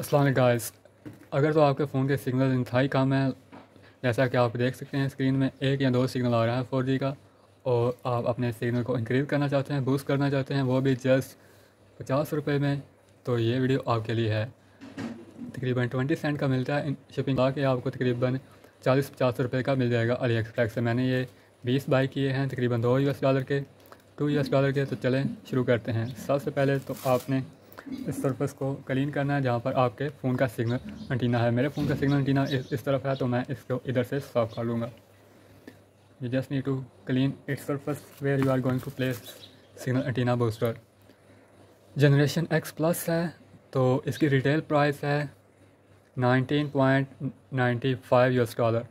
अस्सलाम वालेकुम गाइस, अगर तो आपके फ़ोन के सिग्नल इंतहाई कम है, जैसा कि आप देख सकते हैं स्क्रीन में 1 या 2 सिग्नल आ रहा है 4G का, और आप अपने सिग्नल को इंक्रीज़ करना चाहते हैं, बूस्ट करना चाहते हैं, वो भी जस्ट 50 रुपये में, तो ये वीडियो आपके लिए है। तकरीबन 20 सेंट का मिलता है, शिपिंग ला के आपको तकरीबन 40-50 रुपये का मिल जाएगा अली एक्सप्रेस से। मैंने ये 20 बाई किए हैं तकरीबन $2 के। तो चलें शुरू करते हैं। सबसे पहले तो आपने इस सरफेस को क्लीन करना है जहाँ पर आपके फ़ोन का सिग्नल एंटीना है। मेरे फ़ोन का सिग्नल एंटीना इस तरफ है, तो मैं इसको इधर से साफ़ कर लूँगा। You just need to clean its surface where you are going to place signal antenna booster. Generation X plus है, तो इसकी रिटेल प्राइस है $19.95,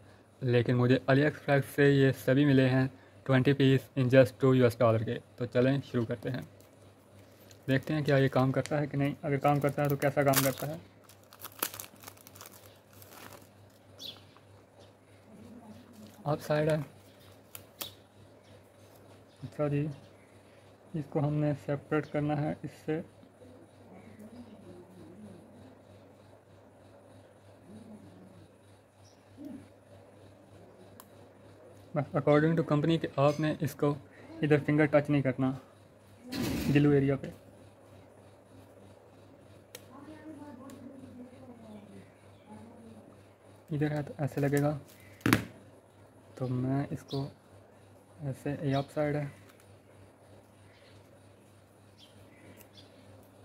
लेकिन मुझे अली एक्सप्रेस से ये सभी मिले हैं 20 पीस इन जस्ट $2 के। तो चलें शुरू करते हैं, देखते हैं क्या ये काम करता है कि नहीं। अगर काम करता है तो कैसा काम करता है। आप साइड है, अच्छा जी, इसको हमने सेपरेट करना है इससे। बस अकॉर्डिंग टू कंपनी के आपने इसको इधर फिंगर टच नहीं करना ग्लू एरिया पे। इधर है तो ऐसे लगेगा, तो मैं इसको ऐसे, ये अप साइड है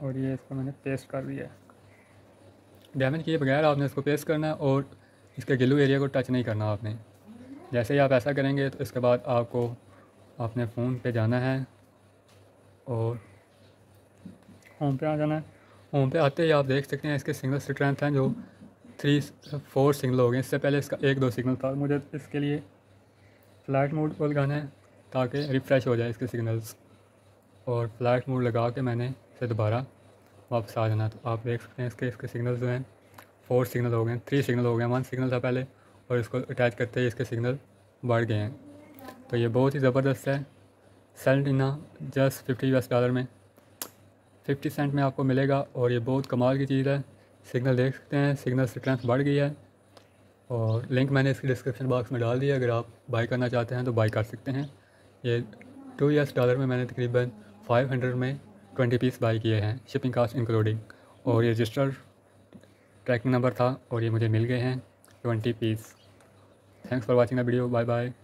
और ये इसको मैंने पेस्ट कर दिया है। डैमेज किए बगैर आपने इसको पेस्ट करना है और इसके गिलू एरिया को टच नहीं करना आपने। जैसे ही आप ऐसा करेंगे तो इसके बाद आपको अपने फ़ोन पे जाना है और होम पे आ जाना है। होम पे आते ही आप देख सकते हैं इसके सिग्नल स्ट्रेंथ हैं जो 3-4 सिग्नल हो गए। इससे पहले इसका 1-2 सिग्नल था। मुझे इसके लिए फ्लैट मोड को लगाना है ताकि रिफ़्रेश हो जाए इसके सिग्नल्स, और फ्लैट मोड लगा के मैंने इसे दोबारा वापस आ जाना। तो आप देख सकते हैं इसके सिग्नल जो हैं 4 सिग्नल हो गए, 3 सिग्नल हो गए, 1 सिग्नल था पहले, और इसको अटैच करते ही इसके सिग्नल बढ़ गए हैं। तो ये बहुत ही ज़बरदस्त है। एंटीना जस्ट $50 में, 50 सेंट में आपको मिलेगा, और ये बहुत कमाल की चीज़ है। सिग्नल देख सकते हैं, सिग्नल स्ट्रेंथ बढ़ गई है, और लिंक मैंने इसकी डिस्क्रिप्शन बॉक्स में डाल दिया। अगर आप बाई करना चाहते हैं तो बाई कर सकते हैं। ये $2 में मैंने तकरीबन 500 में 20 पीस बाई किए हैं, शिपिंग कास्ट इंक्लूडिंग, और ये रजिस्टर्ड ट्रैकिंग नंबर था और ये मुझे मिल गए हैं 20 पीस। Thanks for watching the video, bye bye.